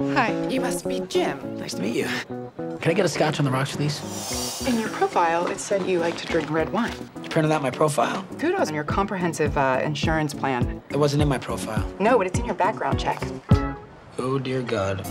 Hi, you must be Jim. Nice to meet you. Can I get a scotch on the rocks, please? In your profile, it said you like to drink red wine. You printed out my profile? Kudos on your comprehensive insurance plan. It wasn't in my profile. No, but it's in your background check. Oh, dear God.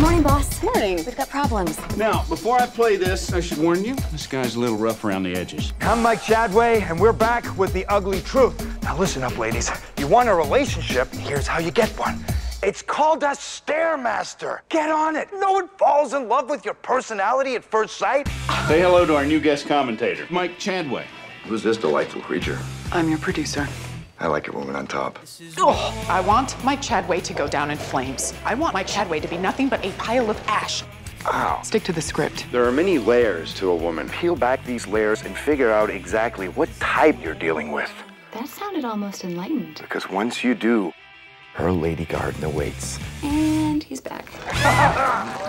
Morning, boss. Morning. We've got problems. Now, before I play this, I should warn you, this guy's a little rough around the edges. I'm Mike Chadway, and we're back with The Ugly Truth. Now, listen up, ladies. You want a relationship, here's how you get one. It's called a Stairmaster. Get on it. No one falls in love with your personality at first sight. Say hello to our new guest commentator, Mike Chadway. Who's this delightful creature? I'm your producer. I like your woman on top. Oh, I want Mike Chadway to go down in flames. I want Mike Chadway to be nothing but a pile of ash. Ow. Stick to the script. There are many layers to a woman. Peel back these layers and figure out exactly what type you're dealing with. That sounded almost enlightened. Because once you do, her lady garden awaits. And he's back.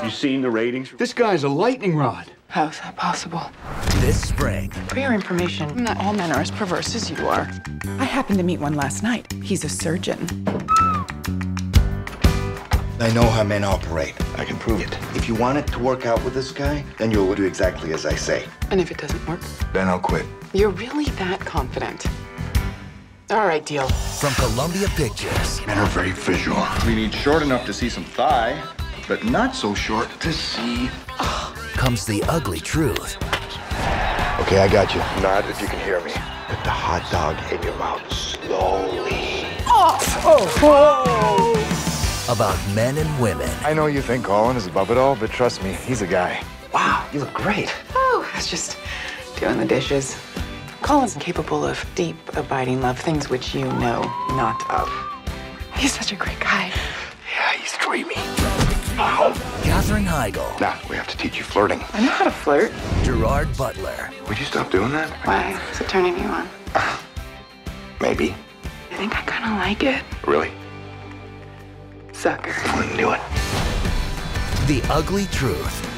You seen the ratings? This guy's a lightning rod. How is that possible? This spring. For your information, not all men are as perverse as you are. I happened to meet one last night. He's a surgeon. I know how men operate. I can prove it. If you want it to work out with this guy, then you'll do exactly as I say. And if it doesn't work? Then I'll quit. You're really that confident? All right, deal. From Columbia Pictures. Men are very visual. We need short enough to see some thigh, but not so short to see... comes the ugly truth. Okay, I got you. Not if you can hear me. Put the hot dog in your mouth slowly. Oh! Oh! Whoa! About men and women. I know you think Colin is above it all, but trust me, he's a guy. Wow, you look great. Oh, I was just doing the dishes. Colin's capable of deep, abiding love, things which you know not of. He's such a great guy. Yeah, he's dreamy. Ow. Katherine Heigl. Now, we have to teach you flirting. I know how to flirt. Gerard Butler. Would you stop doing that? Why? Is it turning you on? Maybe. I think I kind of like it. Really? Sucker. I knew it. The Ugly Truth.